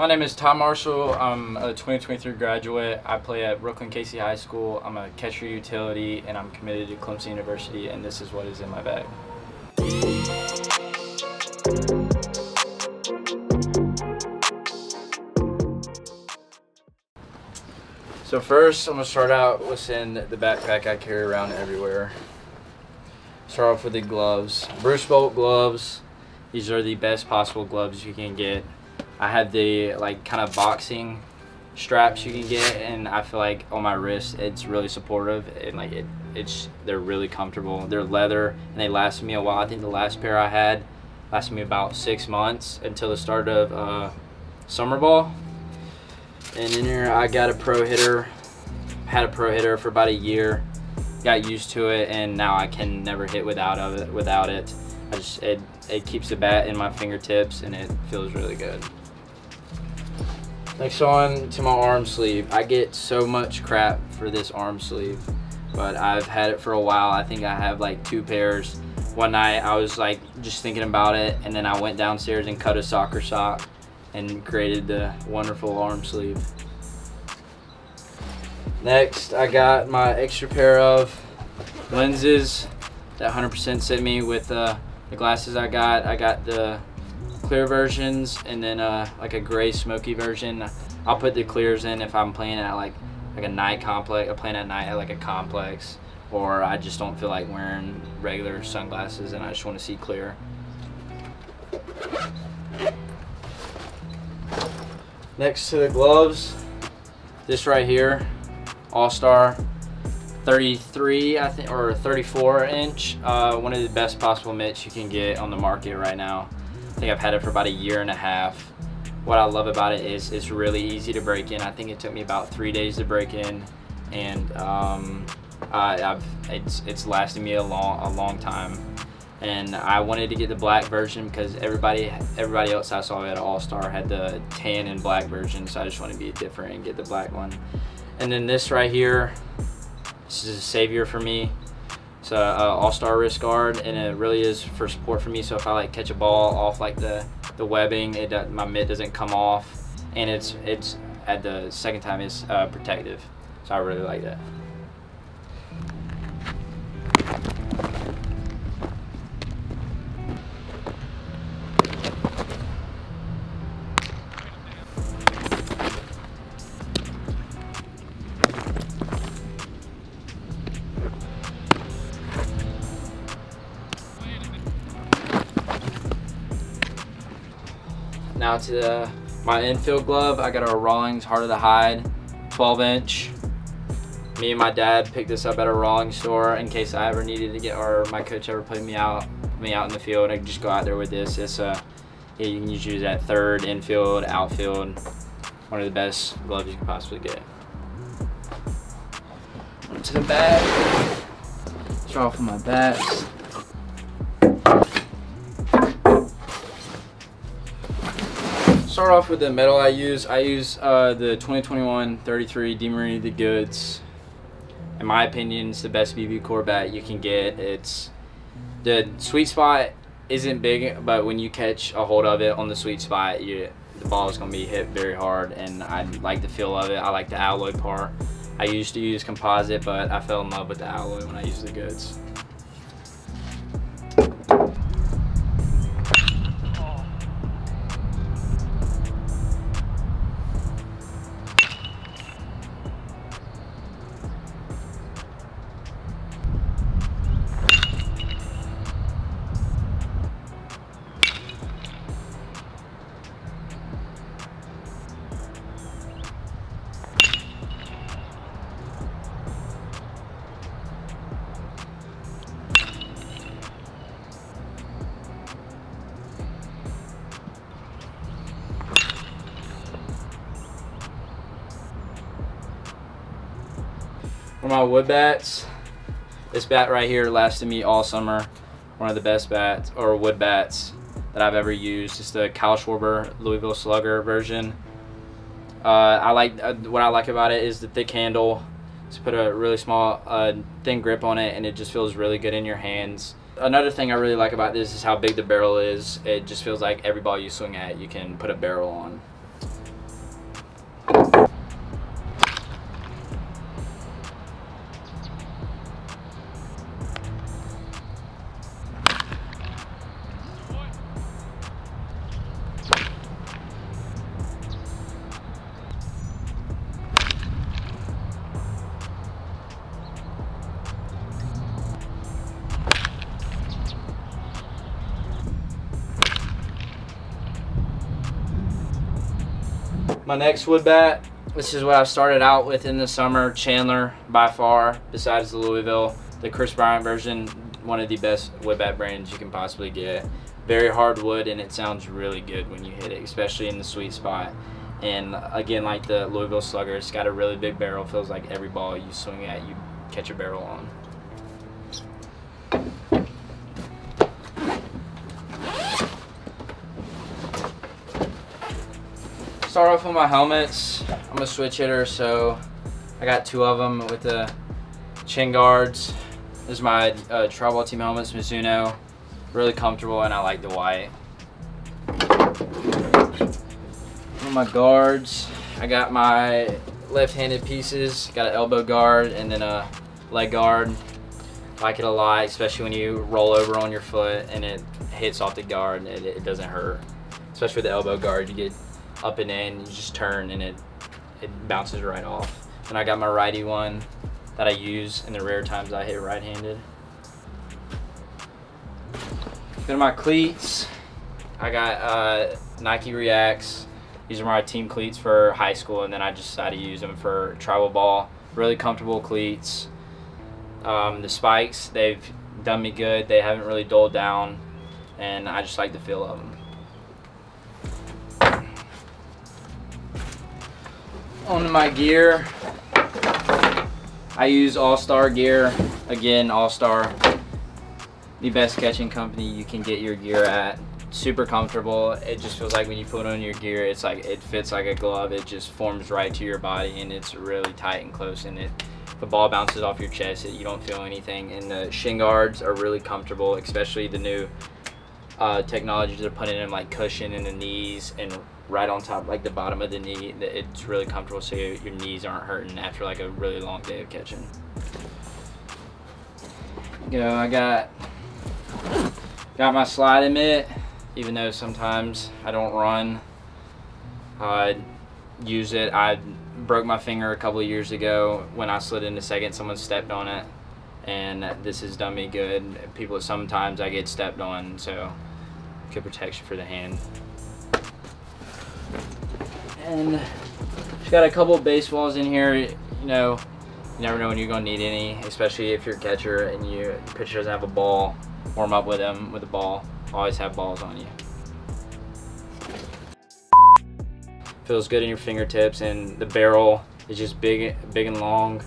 My name is Tom Marshall. I'm a 2023 graduate. I play at Brooklyn Casey High School. I'm a catcher utility, and I'm committed to Clemson University, and this is what is in my bag. So first, I'm going to start out what's in the backpack I carry around everywhere. Start off with the gloves. Bruce Bolt gloves. These are the best possible gloves you can get. I had the kind of boxing straps you can get, and I feel like on my wrist it's really supportive, and they're really comfortable. They're leather and they lasted me a while. I think the last pair I had lasted me about 6 months until the start of summer ball. And in here I got a Pro Hitter. Had a Pro Hitter for about a year. Got used to it, and now I can never hit without it. It keeps the bat in my fingertips, and it feels really good. Next on to my arm sleeve. I get so much crap for this arm sleeve, but I've had it for a while. I think I have like 2 pairs. One night I was just thinking about it, and then I went downstairs and cut a soccer sock and created the wonderful arm sleeve. Next, I got my extra pair of lenses that 100% sent me with the glasses I got. I got the clear versions, and then like a gray smoky version. I'll put the clears in if I'm playing at like a night complex. I'm playing at night at like a complex, or I just don't feel like wearing regular sunglasses and I just want to see clear. Next to the gloves, this right here, All-Star, 33 I think, or 34 inch. One of the best possible mitts you can get on the market right now. I think I've had it for about 1.5 years. What I love about it is it's really easy to break in. I think it took me about 3 days to break in, and it's lasted me a long time. And I wanted to get the black version because everybody else I saw at All-Star had the tan and black version, so I just wanted to be different and get the black one. And then this right here, this is a savior for me. It's an All-Star wrist guard, and it really is for support for me. So if I catch a ball off the webbing, my mitt doesn't come off, and it's at the second time it's protective. So I really like that. Now to my infield glove, I got a Rawlings Heart of the Hide, 12 inch. Me and my dad picked this up at a Rawlings store in case I ever needed to get, or my coach ever put me out in the field. I could just go out there with this. It's you can use that third, infield, outfield. One of the best gloves you can possibly get. To the bag. Draw off my bats. Start off with the metal I use. I use the 2021 33 DeMarini The Goods. In my opinion, it's the best BB core bat you can get. It's the sweet spot isn't big, but when you catch a hold of it on the sweet spot, the ball is going to be hit very hard, and I like the feel of it. I like the alloy part. I used to use composite, but I fell in love with the alloy when I used The Goods. For my wood bats, this bat right here lasted me all summer. One of the best bats, or wood bats, that I've ever used. It's the Kyle Schwarber Louisville Slugger version. What I like about it is the thick handle. Just put a really small, thin grip on it, and it just feels really good in your hands. Another thing I really like about this is how big the barrel is. It just feels like every ball you swing at, you can put a barrel on. My next wood bat, this is what I started out with in the summer. Chandler, by far, besides the Louisville, the Chris Bryant version, one of the best wood bat brands you can possibly get. Very hard wood, and it sounds really good when you hit it, especially in the sweet spot. And again, like the Louisville Slugger, it's got a really big barrel. Feels like every ball you swing at, you catch a barrel on. Start off with my helmets. I'm a switch hitter, so I got two of them with the chin guards. This is my travel ball team helmets, Mizuno. Really comfortable, and I like the white. On my guards, I got my left-handed pieces. Got an elbow guard and then a leg guard. Like it a lot, especially when you roll over on your foot and it hits off the guard, and it doesn't hurt. Especially with the elbow guard, you get up and in, you just turn and it bounces right off. And I got my righty one that I use in the rare times I hit right-handed. Then my cleats, I got Nike Reacts. These are my team cleats for high school, and then I just decided to use them for travel ball. Really comfortable cleats. The spikes, they've done me good. They haven't really dulled down, and I just like the feel of them. On to my gear. I use All-Star gear. Again, All-Star, the best catching company you can get your gear at. Super comfortable. It just feels like when you put on your gear, it's like it fits like a glove. It just forms right to your body, and it's really tight and close, and the ball bounces off your chest. You don't feel anything. And the shin guards are really comfortable, especially the new technologies they're putting in, like cushion in the knees and right on top, like the bottom of the knee. It's really comfortable, so your knees aren't hurting after like a really long day of catching. You know, I got my sliding mitt, even though sometimes I don't run. I use it. I broke my finger a couple of years ago when I slid into second. Someone stepped on it, and this has done me good. People, sometimes I get stepped on, so good protection for the hand. And just got a couple of baseballs in here. You know, you never know when you're gonna need any, especially if you're a catcher and your pitcher doesn't have a ball. Warm up with them with a ball. Always have balls on you. Feels good in your fingertips, and the barrel is just big and long.